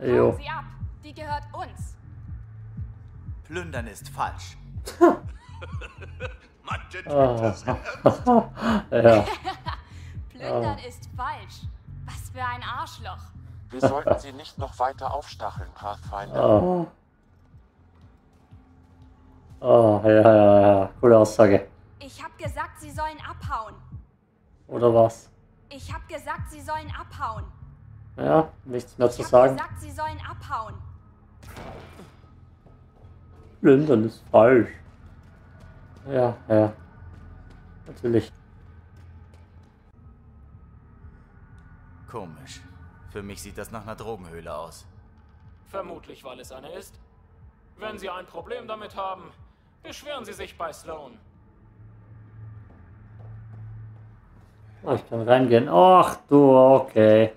Jo. Sie ab. Die gehört uns. Plündern ist falsch. Manche tut das selbst. Ja. Plündern ist falsch. Was für ein Arschloch. Wir sollten sie nicht noch weiter aufstacheln, Pathfinder. Oh. Oh, ja, ja, ja. Coole Aussage. Ich hab gesagt, sie sollen abhauen. Oder was? Ich hab gesagt, sie sollen abhauen. Ja, nichts mehr zu sagen. Ich hab gesagt, sie sollen abhauen. Plündern ist falsch. Ja, ja. Natürlich. Komisch. Für mich sieht das nach einer Drogenhöhle aus. Vermutlich, weil es eine ist. Wenn Sie ein Problem damit haben, beschweren Sie sich bei Sloan. Oh, ich kann reingehen. Ach du, okay.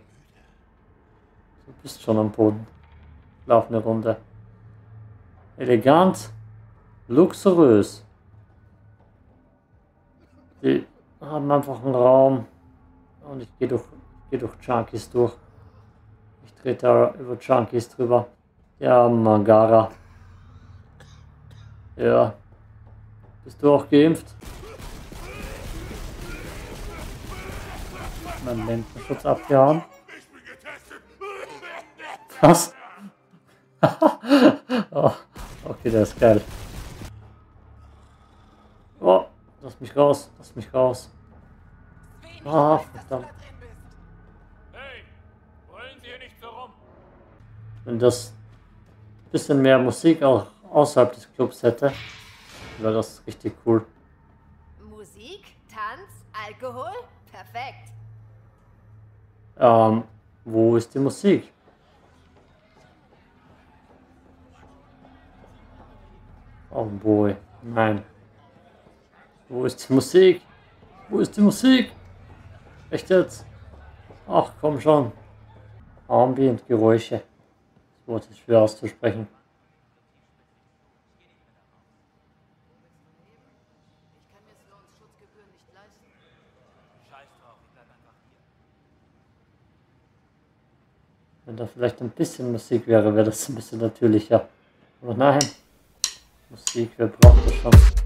Du bist schon am Boden. Lauf eine Runde. Elegant. Luxuriös. Die haben einfach einen Raum. Und ich gehe durch Junkies durch. Ich trete da über Junkies drüber. Ja, Mangara. Ja. Bist du auch geimpft? Mein Lendenschutz abgehauen. Was? Oh, okay, der ist geil. Oh, lass mich raus, lass mich raus. Ah, verdammt. Hey, wollen Sie hier nicht so rum? Wenn das ein bisschen mehr Musik auch außerhalb des Clubs hätte, wäre das richtig cool. Musik, Tanz, Alkohol, perfekt. Wo ist die Musik? Oh boy, nein. Wo ist die Musik? Wo ist die Musik? Echt jetzt? Ach komm schon. Ambient-Geräusche. Das Wort ist schwer auszusprechen. Wenn da vielleicht ein bisschen Musik wäre, wäre das ein bisschen natürlicher. Aber nein. Musik, wir brauchen das schon.